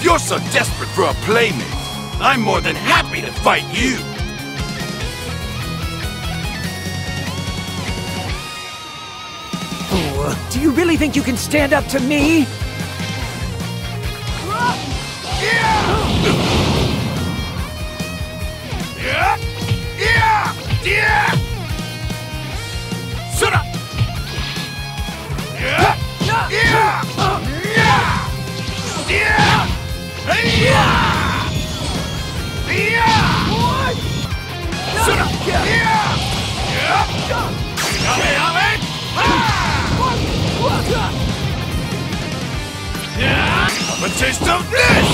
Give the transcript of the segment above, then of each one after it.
If you're so desperate for a playmate, I'm more than happy to fight you! Do you really think you can stand up to me? Have a taste of this!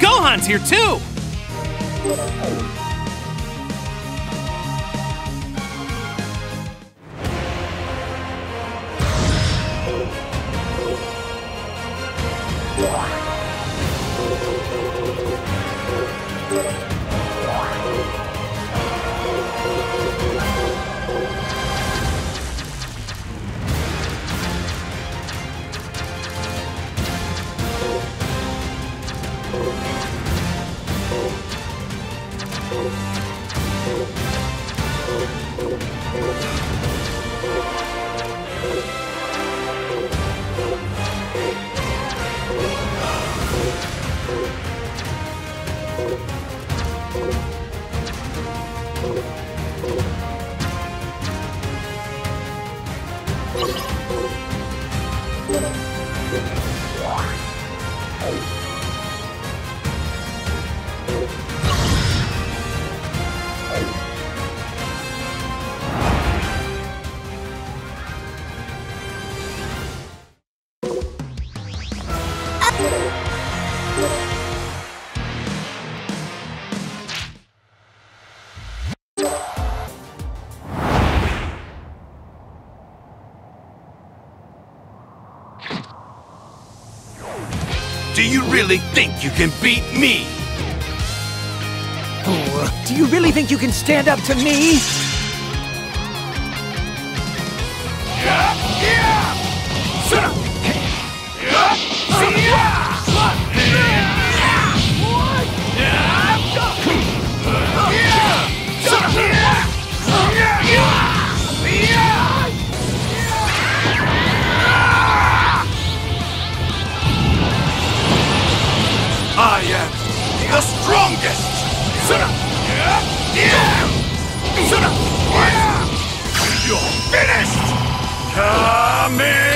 Gohan's here too! Do you really think you can beat me? Do you really think you can stand up to me? I am the strongest! You're finished! Come in!